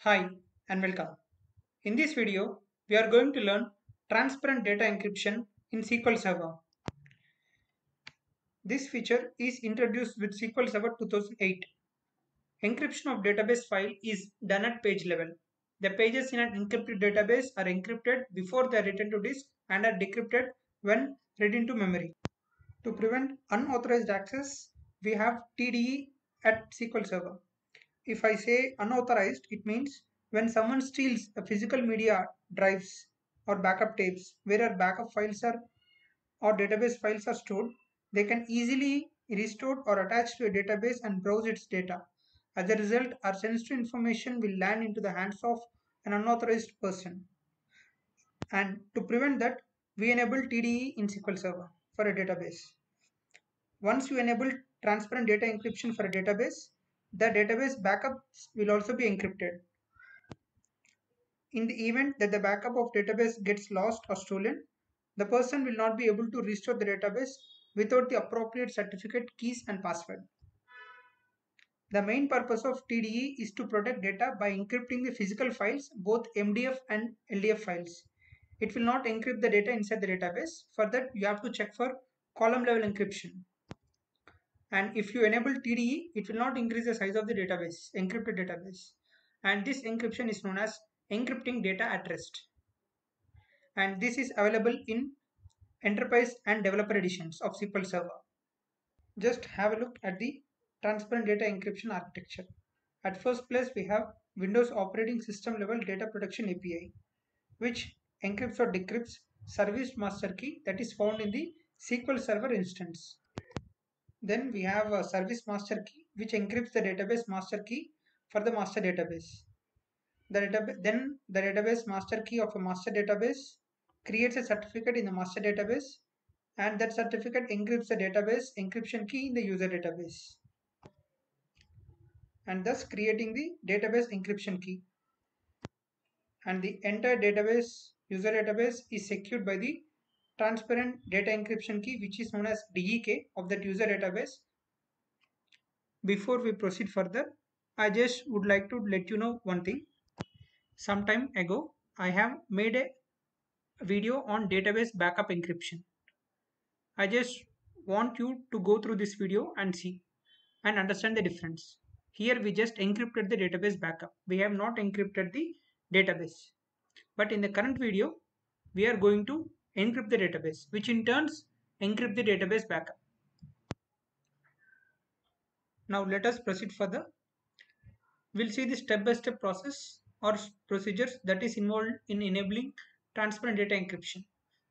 Hi and welcome. In this video, we are going to learn transparent data encryption in SQL Server. This feature is introduced with SQL Server 2008. Encryption of database file is done at page level. The pages in an encrypted database are encrypted before they are written to disk and are decrypted when read into memory. To prevent unauthorized access, we have TDE at SQL Server. If I say unauthorized, it means when someone steals a physical media drives or backup tapes where our backup files are or database files are stored, they can easily restore or attach to a database and browse its data. As a result, our sensitive information will land into the hands of an unauthorized person. And to prevent that, we enable TDE in SQL Server for a database. Once you enable transparent data encryption for a database, the database backups will also be encrypted. In the event that the backup of database gets lost or stolen, the person will not be able to restore the database without the appropriate certificate, keys and password. The main purpose of TDE is to protect data by encrypting the physical files, both MDF and LDF files. It will not encrypt the data inside the database. For that, you have to check for column level encryption. And if you enable TDE, it will not increase the size of the database, encrypted database. And this encryption is known as encrypting data at rest. And this is available in Enterprise and Developer editions of SQL Server. Just have a look at the transparent data encryption architecture. At first place, we have Windows operating system level data protection API, which encrypts or decrypts service master key that is found in the SQL Server instance. Then we have a service master key which encrypts the database master key for the master database. Then the database master key of a master database creates a certificate in the master database, and that certificate encrypts the database encryption key in the user database, and thus creating the database encryption key. And the entire database, user database, is secured by the transparent data encryption key, which is known as DEK of that user database. Before we proceed further, I just would like to let you know one thing. Some time ago, I have made a video on database backup encryption. I just want you to go through this video and see and understand the difference. Here we just encrypted the database backup. We have not encrypted the database. But in the current video, we are going to encrypt the database, which in turns encrypt the database backup. Now let us proceed further. We'll see the step-by-step process or procedures that is involved in enabling transparent data encryption.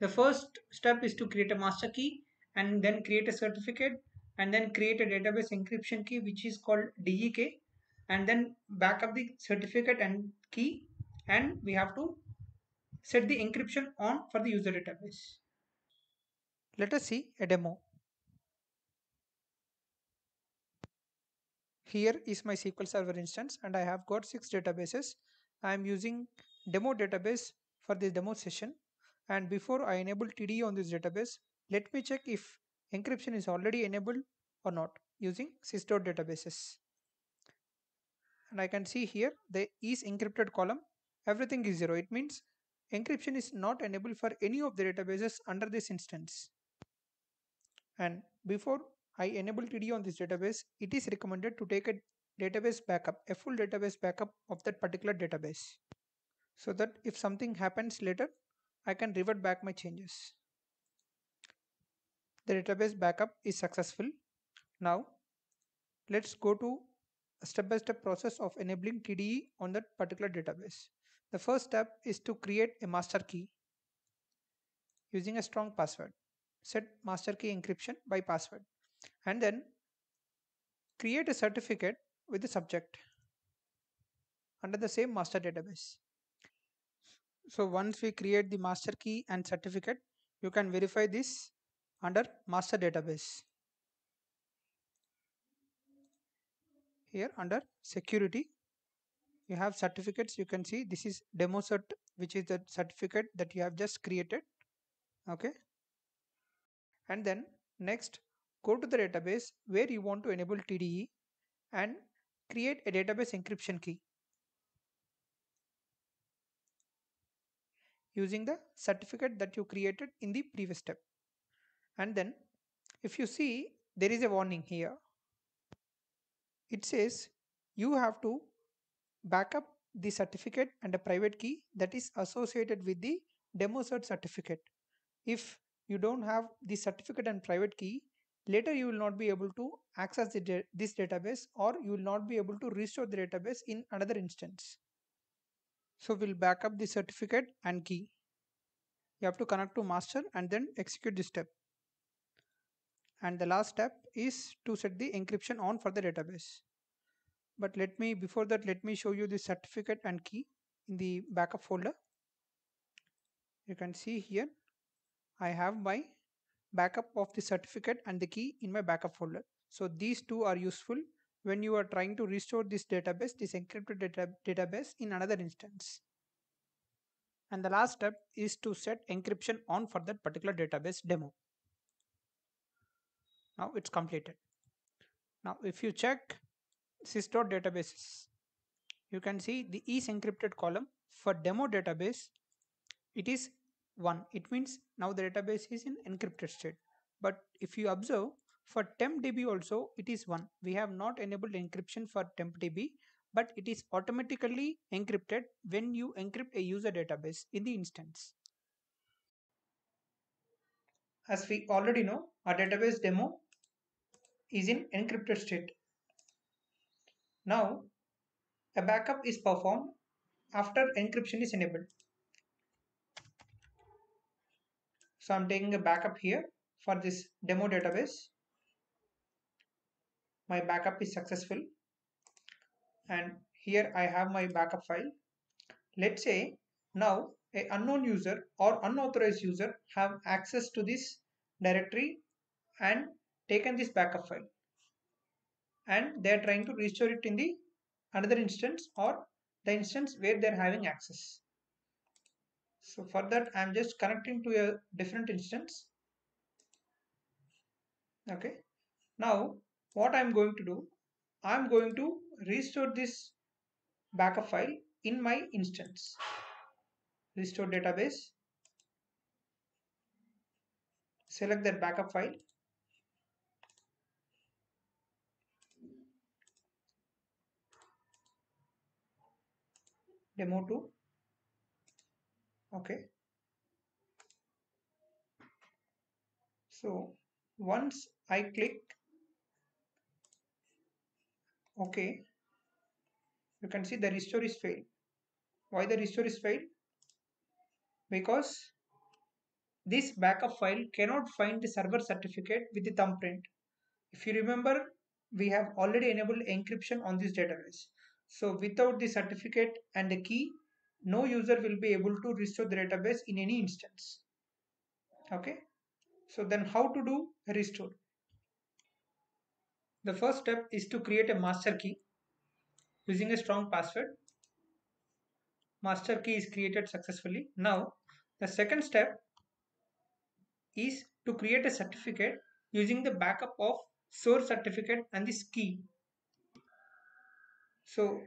The first step is to create a master key and then create a certificate, and then create a database encryption key which is called DEK, and then back up the certificate and key, and we have to set the encryption on for the user database. Let us see a demo. Here is my SQL Server instance and I have got 6 databases. I am using demo database for this demo session, and before I enable TDE on this database, let me check if encryption is already enabled or not using SysDot databases. And I can see here the is encrypted column, everything is 0. It means encryption is not enabled for any of the databases under this instance. And before I enable TDE on this database, it is recommended to take a database backup, a full database backup of that particular database, so that if something happens later, I can revert back my changes. The database backup is successful. Now, let's go to a step-by-step process of enabling TDE on that particular database. The first step is to create a master key using a strong password. Set master key encryption by password, and then create a certificate with the subject under the same master database. So once we create the master key and certificate, you can verify this under master database. Here under security, you have certificates. You can see this is demo cert, which is the certificate that you have just created. Okay. And then next, go to the database where you want to enable TDE and create a database encryption key. using the certificate that you created in the previous step. And then if you see, there is a warning here. It says you have to back up the certificate and a private key that is associated with the demo cert certificate. If you don't have the certificate and private key, later you will not be able to access this database, or you will not be able to restore the database in another instance. So we'll back up the certificate and key. You have to connect to master and then execute this step. And the last step is to set the encryption on for the database. But before that let me show you the certificate and key in the backup folder. You can see here I have my backup of the certificate and the key in my backup folder. So these two are useful when you are trying to restore this database, this encrypted database in another instance. And the last step is to set encryption on for that particular database demo. Now it's completed. Now if you check SysDot databases, you can see the is encrypted column for demo database, it is 1. It means now the database is in encrypted state. But if you observe, for tempdb also it is 1. We have not enabled encryption for tempdb, but it is automatically encrypted when you encrypt a user database in the instance. As we already know, our database demo is in encrypted state. Now a backup is performed after encryption is enabled. So I'm taking a backup here for this demo database. My backup is successful. And here I have my backup file. Let's say now an unknown user or unauthorized user have access to this directory and taken this backup file. And they are trying to restore it in the another instance or the instance where they are having access. So for that I am just connecting to a different instance. Okay. Now what I am going to do, I am going to restore this backup file in my instance. Restore database. Select that backup file. Demo2. Okay. So once I click OK, you can see the restore is failed. Why the restore is failed? Because this backup file cannot find the server certificate with the thumbprint. If you remember, we have already enabled encryption on this database. So without the certificate and the key, no user will be able to restore the database in any instance. Okay. So then how to do restore? The first step is to create a master key using a strong password. Master key is created successfully. Now the second step is to create a certificate using the backup of source certificate and this key. So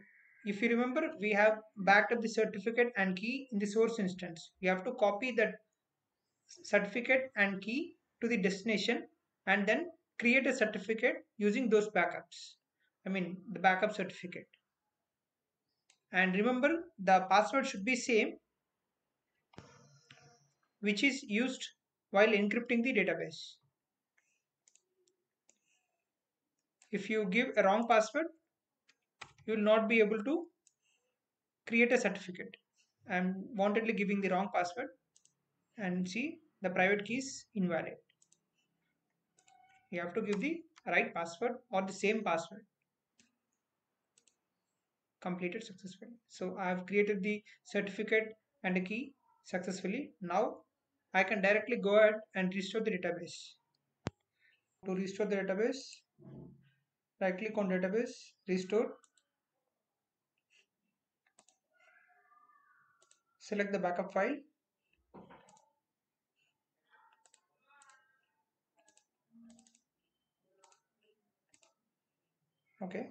if you remember, we have backed up the certificate and key in the source instance. You have to copy that certificate and key to the destination and then create a certificate using those backups. I mean the backup certificate. And remember, the password should be same which is used while encrypting the database. If you give a wrong password, you will not be able to create a certificate. I am wantedly giving the wrong password and see the private key is invalid. You have to give the right password or the same password. Completed successfully. So I have created the certificate and the key successfully. Now I can directly go ahead and restore the database. To restore the database, right click on database, restore. Select the backup file. Okay.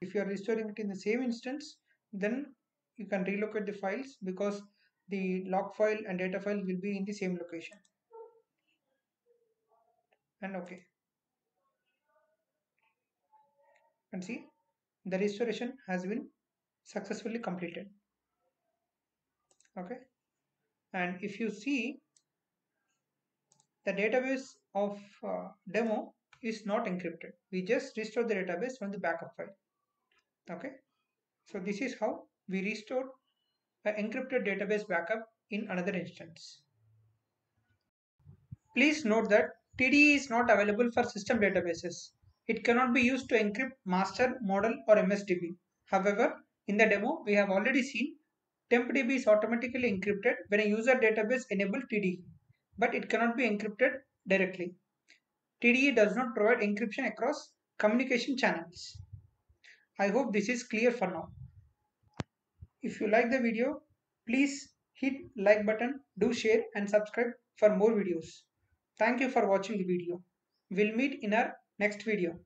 If you are restoring it in the same instance, then you can relocate the files because the log file and data file will be in the same location. And OK. And see, the restoration has been successfully completed. OK. And if you see, the database of demo is not encrypted. We just restore the database from the backup file. OK. So this is how we restore an encrypted database backup in another instance. Please note that TDE is not available for system databases. It cannot be used to encrypt master, model or MSDB. However, in the demo, we have already seen tempdb is automatically encrypted when a user database enables TDE, but it cannot be encrypted directly. TDE does not provide encryption across communication channels. I hope this is clear for now. If you like the video, please hit like button, do share and subscribe for more videos. Thank you for watching the video. We'll meet in our next video.